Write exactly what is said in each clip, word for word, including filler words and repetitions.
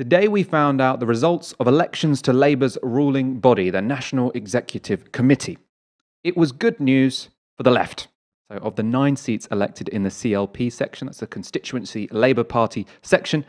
Today we found out the results of elections to Labour's ruling body, the National Executive Committee. It was good news for the left. So of the nine seats elected in the C L P section, that's the constituency Labour Party section,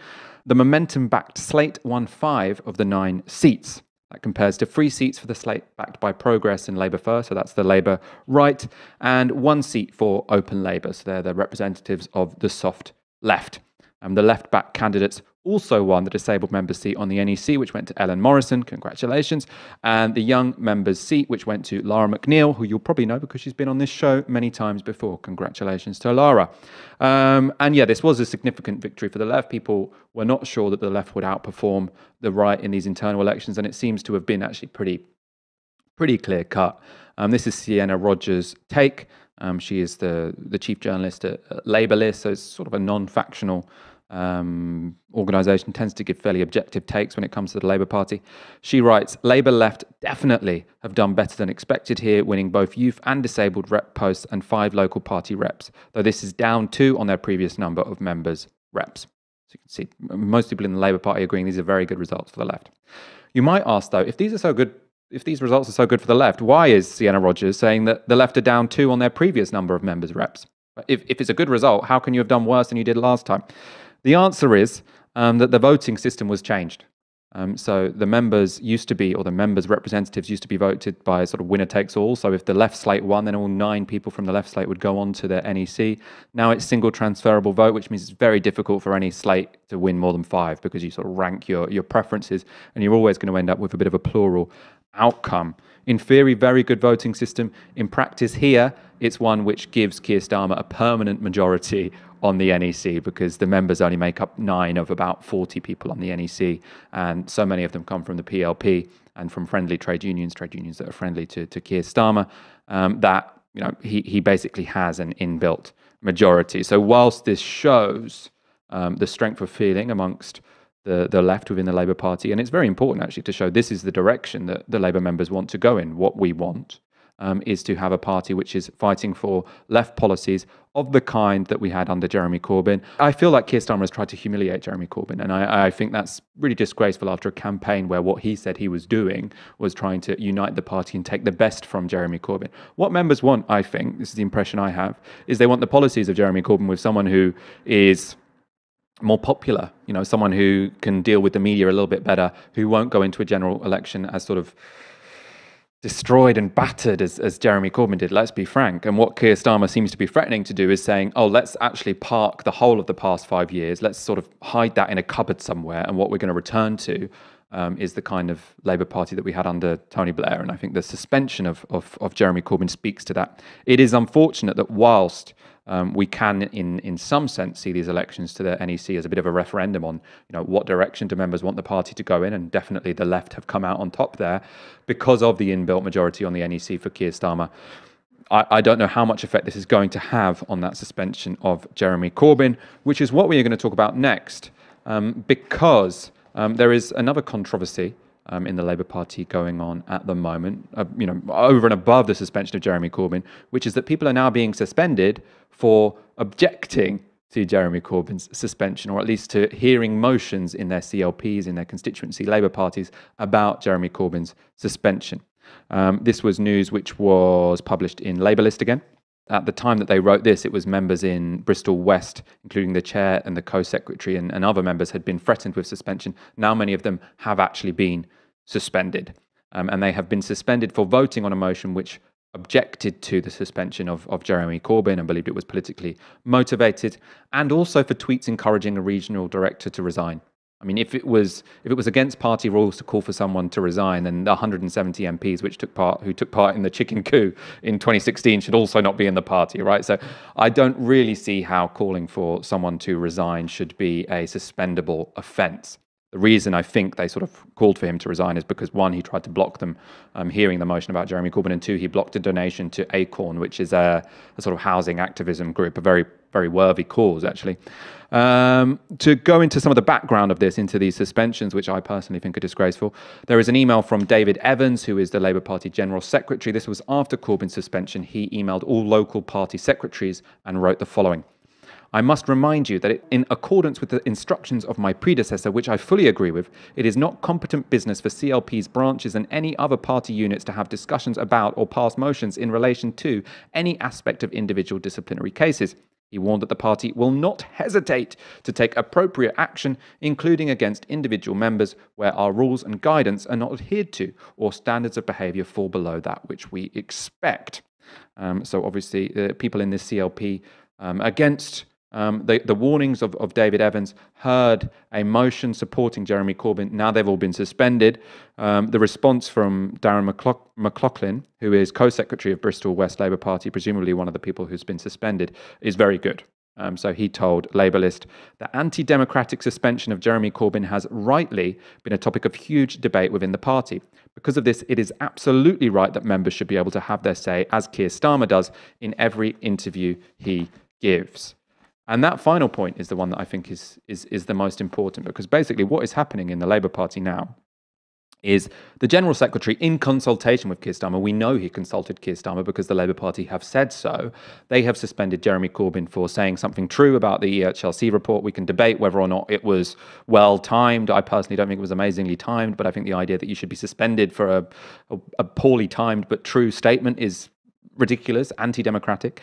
the Momentum-backed Slate won five of the nine seats. That compares to three seats for the Slate backed by Progress and Labour First, so that's the Labour right, and one seat for Open Labour, so they're the representatives of the soft left. And the left-backed candidates also won the disabled member's seat on the N E C, which went to Ellen Morrison, congratulations, and the young member's seat, which went to Lara McNeil, who you'll probably know because she's been on this show many times before. Congratulations to Lara. Um, and yeah, this was a significant victory for the left. People were not sure that the left would outperform the right in these internal elections, and it seems to have been actually pretty, pretty clear-cut. Um, this is Sienna Rogers' take. Um, she is the, the chief journalist at, at Labour List, so it's sort of a non-factional Um, organisation, tends to give fairly objective takes when it comes to the Labour Party. She writes, Labour left definitely have done better than expected here, winning both youth and disabled rep posts and five local party reps, though this is down two on their previous number of members reps. So you can see most people in the Labour Party agreeing these are very good results for the left. You might ask though, if these are so good, if these results are so good for the left, why is Sienna Rogers saying that the left are down two on their previous number of members reps? If, if it's a good result, how can you have done worse than you did last time? The answer is um, that the voting system was changed. Um, so the members used to be, or the members' representatives used to be voted by sort of winner takes all. So if the left slate won, then all nine people from the left slate would go on to their N E C. Now it's single transferable vote, which means it's very difficult for any slate to win more than five because you sort of rank your, your preferences and you're always going to end up with a bit of a plural outcome. In theory, very good voting system. In practice here, it's one which gives Keir Starmer a permanent majority on the N E C because the members only make up nine of about forty people on the N E C, and so many of them come from the P L P and from friendly trade unions, trade unions that are friendly to, to Keir Starmer, um, that you know he, he basically has an inbuilt majority. So whilst this shows um, the strength of feeling amongst The, the left within the Labour Party, and it's very important actually to show this is the direction that the Labour members want to go in. What we want um, is to have a party which is fighting for left policies of the kind that we had under Jeremy Corbyn. I feel like Keir Starmer has tried to humiliate Jeremy Corbyn, and I, I think that's really disgraceful after a campaign where what he said he was doing was trying to unite the party and take the best from Jeremy Corbyn. What members want, I think, this is the impression I have, is they want the policies of Jeremy Corbyn with someone who is more popular, you know, someone who can deal with the media a little bit better, who won't go into a general election as sort of destroyed and battered as, as Jeremy Corbyn did, let's be frank. And what Keir Starmer seems to be threatening to do is saying, oh, let's actually park the whole of the past five years, let's sort of hide that in a cupboard somewhere, and what we're going to return to um, is the kind of Labour Party that we had under Tony Blair. And I think the suspension of, of, of Jeremy Corbyn speaks to that. It is unfortunate that whilst Um, we can, in, in some sense, see these elections to the N E C as a bit of a referendum on, you know, what direction do members want the party to go in, and definitely the left have come out on top there because of the inbuilt majority on the N E C for Keir Starmer. I, I don't know how much effect this is going to have on that suspension of Jeremy Corbyn, which is what we are going to talk about next, um, because um, there is another controversy Um, in the Labour Party going on at the moment, uh, you know, over and above the suspension of Jeremy Corbyn, which is that people are now being suspended for objecting to Jeremy Corbyn's suspension, or at least to hearing motions in their C L Ps, in their constituency Labour parties, about Jeremy Corbyn's suspension. Um, this was news which was published in Labour List again. At the time that they wrote this, it was members in Bristol West, including the chair and the co-secretary and, and other members, had been threatened with suspension. Now many of them have actually been suspended. Um, and they have been suspended for voting on a motion which objected to the suspension of, of Jeremy Corbyn and believed it was politically motivated, and also for tweets encouraging a regional director to resign. I mean, if it was if it was against party rules to call for someone to resign, then the one hundred seventy M Ps which took part who took part in the chicken coup in twenty sixteen should also not be in the party, right? So I don't really see how calling for someone to resign should be a suspendable offence. The reason I think they sort of called for him to resign is because, one, he tried to block them um, hearing the motion about Jeremy Corbyn, and two, he blocked a donation to ACORN, which is a, a sort of housing activism group, a very, very worthy cause, actually. Um, to go into some of the background of this, into these suspensions, which I personally think are disgraceful, there is an email from David Evans, who is the Labour Party General Secretary. This was after Corbyn's suspension. He emailed all local party secretaries and wrote the following. I must remind you that in accordance with the instructions of my predecessor, which I fully agree with, it is not competent business for C L P's branches and any other party units to have discussions about or pass motions in relation to any aspect of individual disciplinary cases. He warned that the party will not hesitate to take appropriate action, including against individual members, where our rules and guidance are not adhered to or standards of behaviour fall below that which we expect. Um, so obviously, uh, people in this C L P, um, against um, the, the warnings of, of David Evans, heard a motion supporting Jeremy Corbyn. Now they've all been suspended. Um, the response from Darren McLaughlin, who is co-secretary of Bristol West Labour Party, presumably one of the people who's been suspended, is very good. Um, so he told Labour List, the anti-democratic suspension of Jeremy Corbyn has rightly been a topic of huge debate within the party. Because of this, it is absolutely right that members should be able to have their say, as Keir Starmer does, in every interview he gives. And that final point is the one that I think is, is, is the most important, because basically what is happening in the Labour Party now is the General Secretary, in consultation with Keir Starmer — we know he consulted Keir Starmer because the Labour Party have said so — they have suspended Jeremy Corbyn for saying something true about the E H L C report. We can debate whether or not it was well-timed. I personally don't think it was amazingly timed, but I think the idea that you should be suspended for a, a, a poorly timed but true statement is ridiculous, anti-democratic.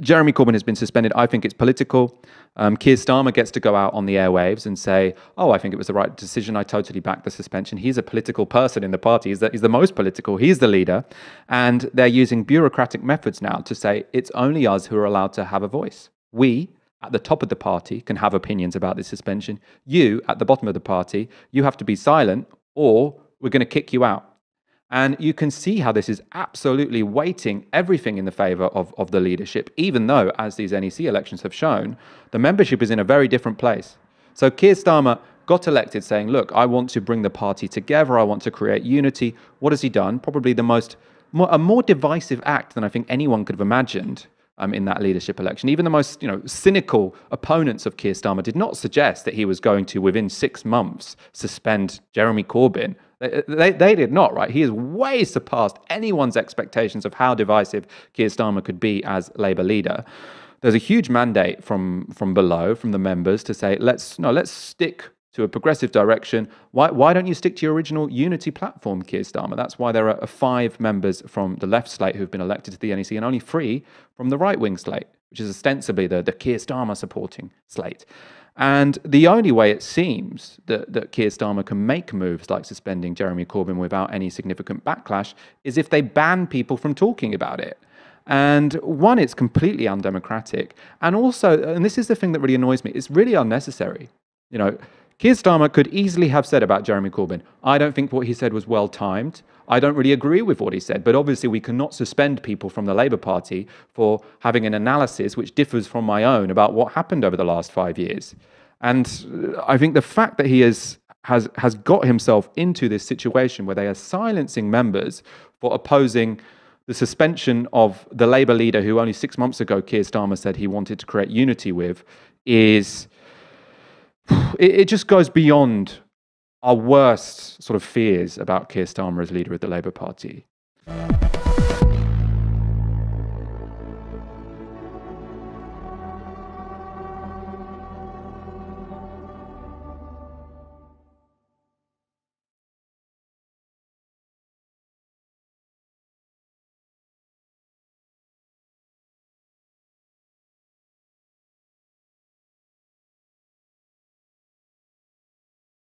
Jeremy Corbyn has been suspended. I think it's political. Um, Keir Starmer gets to go out on the airwaves and say, oh, I think it was the right decision. I totally back the suspension. He's a political person in the party. He's the, he's the most political. He's the leader. And they're using bureaucratic methods now to say it's only us who are allowed to have a voice. We, at the top of the party, can have opinions about this suspension. You, at the bottom of the party, you have to be silent or we're going to kick you out. And you can see how this is absolutely weighting everything in the favour of, of the leadership, even though, as these N E C elections have shown, the membership is in a very different place. So Keir Starmer got elected saying, look, I want to bring the party together. I want to create unity. What has he done? Probably the most, more, a more divisive act than I think anyone could have imagined um, in that leadership election. Even the most you know, cynical opponents of Keir Starmer did not suggest that he was going to, within six months, suspend Jeremy Corbyn. They, they, they did not, right? He has way surpassed anyone's expectations of how divisive Keir Starmer could be as Labour leader. There's a huge mandate from, from below, from the members, to say, let's, no, let's stick to a progressive direction. Why, why don't you stick to your original unity platform, Keir Starmer? That's why there are five members from the left slate who've been elected to the N E C and only three from the right-wing slate, which is ostensibly the, the Keir Starmer supporting slate. And the only way it seems that, that Keir Starmer can make moves like suspending Jeremy Corbyn without any significant backlash is if they ban people from talking about it. And one, it's completely undemocratic. And also, and this is the thing that really annoys me, it's really unnecessary. You know, Keir Starmer could easily have said about Jeremy Corbyn, I don't think what he said was well-timed. I don't really agree with what he said, but obviously we cannot suspend people from the Labour Party for having an analysis which differs from my own about what happened over the last five years. And I think the fact that he is, has, has got himself into this situation where they are silencing members for opposing the suspension of the Labour leader who only six months ago Keir Starmer said he wanted to create unity with is... It, it just goes beyond our worst sort of fears about Keir Starmer as leader of the Labour Party.